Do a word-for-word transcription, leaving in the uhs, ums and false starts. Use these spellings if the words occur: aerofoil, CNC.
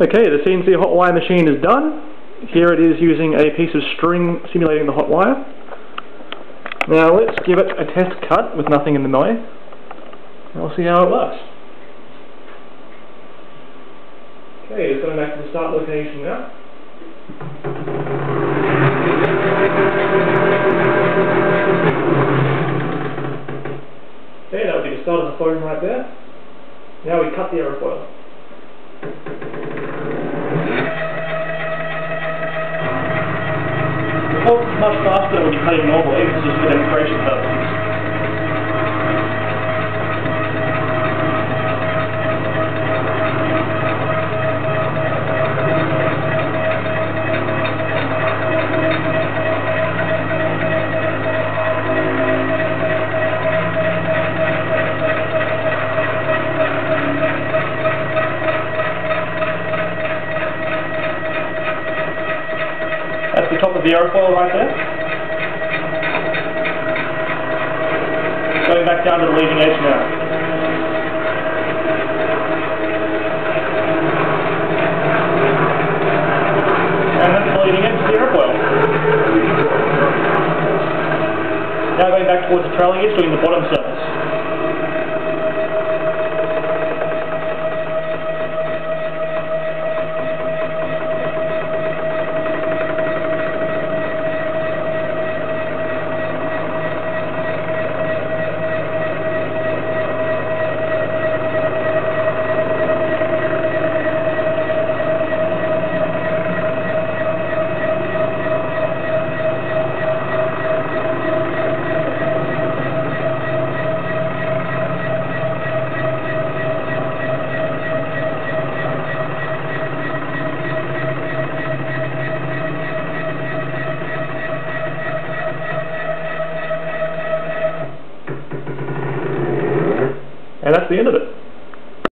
Okay, the C N C hot wire machine is done. Here it is using a piece of string simulating the hot wire. Now let's give it a test cut with nothing in the melee, and we'll see how it works. Okay, it's going back to the start location now. Okay, that would be the start of the foam right there. Now we cut the aerofoil. Much faster than we play normally, it's just for demonstration purposes. That's the top of the aerofoil right there. Going back down to the leading edge now. And that's the leading edge of the aerofoil. Now going back towards the trailing edge, doing the bottom surface. And that's the end of it.